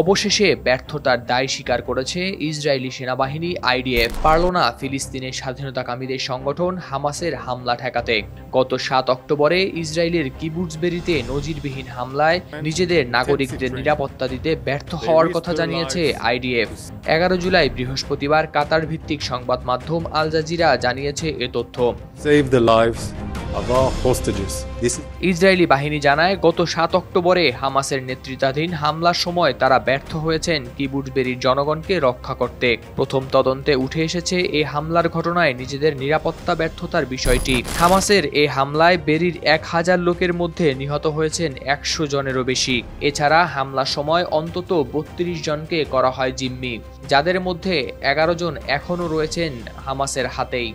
অবশেষে ব্যর্থতার দায় স্বীকার করেছে ইসরায়েলি সেনাবাহিনী আইডিএফ। পারল না ফিলিস্তিনের স্বাধীনতাকামীদের সংগঠন হামাসের হামলা ঠেকাতে। গত 7 অক্টোবরে ইসরায়েলের কিবুৎজ বেরিতে নজিরবিহীন হামলায় নিজেদের নাগরিকদের নিরাপত্তা দিতে ব্যর্থ হওয়ার কথা জানিয়েছে আইডিএফ। 11 জুলাই বৃহস্পতিবার কাতার ভিত্তিক সংবাদ মাধ্যম আল জাজিরা জানিয়েছে এ তথ্য। ইসরায়েলি বাহিনী জানায়, গত 7 অক্টোবরে হামাসের নেতৃত্বাধীন হামলার সময় তারা ব্যর্থ হয়েছেন কিবুৎজ বেরির জনগণকে রক্ষা করতে। প্রথম তদন্তে উঠে এসেছে এই হামলার ঘটনায় নিজেদের নিরাপত্তা ব্যর্থতার বিষয়টি। হামাসের এই হামলায় বেরির 1000 লোকের মধ্যে নিহত হয়েছেন 100 জনেরও বেশি। এছাড়া হামলার সময় অন্তত 32 জনকে করা হয় জিম্মি, যাদের মধ্যে 11 জন এখনও রয়েছেন হামাসের হাতেই।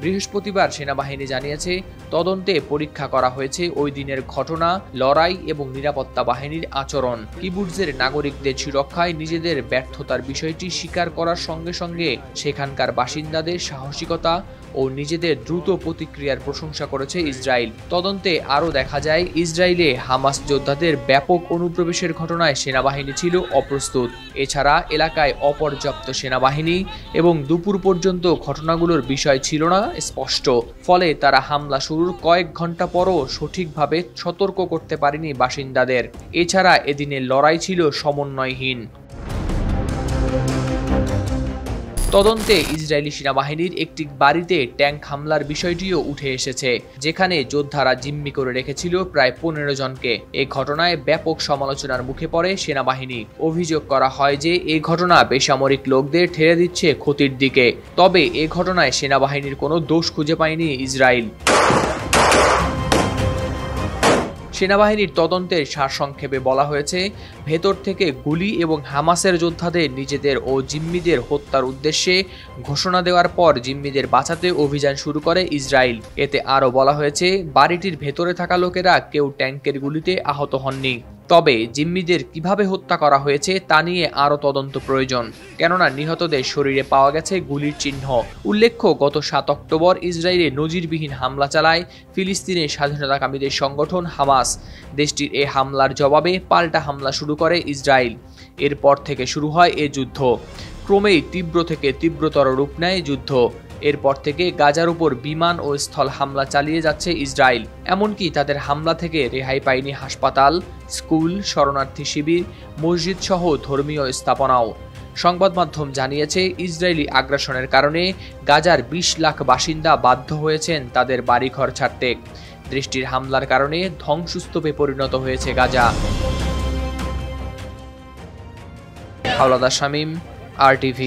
বৃহস্পতিবার সেনাবাহিনী জানিয়েছে, তদন্তে পরীক্ষা করা হয়েছে ওই দিনের ঘটনা, লড়াই এবং নিরাপত্তা বাহিনীর আচরণ। কিবুৎজের নাগরিকদের সুরক্ষায় নিজেদের ব্যর্থতার বিষয়টি স্বীকার করার সঙ্গে সঙ্গে সেখানকার বাসিন্দাদের সাহসিকতা ও নিজেদের দ্রুত প্রতিক্রিয়ার প্রশংসা করেছে ইসরায়েল। তদন্তে আরও দেখা যায়, ইসরায়েলে হামাস যোদ্ধাদের ব্যাপক অনুপ্রবেশের ঘটনায় সেনাবাহিনী ছিল অপ্রস্তুত। এছাড়া এলাকায় অপর্যাপ্ত সেনাবাহিনী এবং দুপুর পর্যন্ত ঘটনাগুলোর বিষয় ছিল না স্পষ্ট। ফলে তারা হামলা শুরুর কয়েক ঘন্টা পরও সঠিকভাবে সতর্ক করতে পারেনি বাসিন্দাদের। এছাড়া এদিনের লড়াই ছিল সমন্বয়হীন। তদন্তে ইসরায়েলি সেনাবাহিনীর একটি বাড়িতে ট্যাঙ্ক হামলার বিষয়টিও উঠে এসেছে, যেখানে যোদ্ধারা জিম্মি করে রেখেছিল প্রায় 15 জনকে। এই ঘটনায় ব্যাপক সমালোচনার মুখে পড়ে সেনাবাহিনী। অভিযোগ করা হয় যে এই ঘটনা বেসামরিক লোকদের ঠেলে দিচ্ছে ক্ষতির দিকে। তবে এ ঘটনায় সেনাবাহিনীর কোনো দোষ খুঁজে পায়নি ইসরায়েল। সেনাবাহিনীর তদন্তের সারসংক্ষেপে বলা হয়েছে, ভেতর থেকে গুলি এবং হামাসের যোদ্ধাদের নিজেদের ও জিম্মিদের হত্যার উদ্দেশ্যে ঘোষণা দেওয়ার পর জিম্মিদের বাঁচাতে অভিযান শুরু করে ইসরায়েল। এতে আরও বলা হয়েছে, বাড়িটির ভেতরে থাকা লোকেরা কেউ ট্যাঙ্কের গুলিতে আহত হননি। তবে জিম্মিদের কিভাবে হত্যা করা হয়েছে তা নিয়ে আরও তদন্ত প্রয়োজন, কেননা নিহতদের শরীরে পাওয়া গেছে গুলির চিহ্ন। উল্লেখ্য, গত 7 অক্টোবর ইসরায়েলে নজিরবিহীন হামলা চালায় ফিলিস্তিনের স্বাধীনতাকামীদের সংগঠন হামাস। দেশটির এই হামলার জবাবে পাল্টা হামলা শুরু করে ইসরায়েল। এরপর থেকে শুরু হয় এ যুদ্ধ। ক্রমেই তীব্র থেকে তীব্রতর রূপ নেয় যুদ্ধ। এরপর থেকে গাজার উপর বিমান ও স্থল হামলা চালিয়ে যাচ্ছে ইসরায়েল। এমনকি তাদের হামলা থেকে রেহাই পায়নি হাসপাতাল, স্কুল, শরণার্থী শিবির, মসজিদ সহ ধর্মীয় স্থাপনাও। সংবাদ মাধ্যম জানিয়েছে, ইসরায়েলি আগ্রাসনের কারণে গাজার 20 লাখ বাসিন্দা বাধ্য হয়েছেন তাদের বাড়িঘর ছাড়তে। দৃষ্টির হামলার কারণে ধ্বংসস্তূপে পরিণত হয়েছে গাজা। হাওলাদার শামীম, RTV।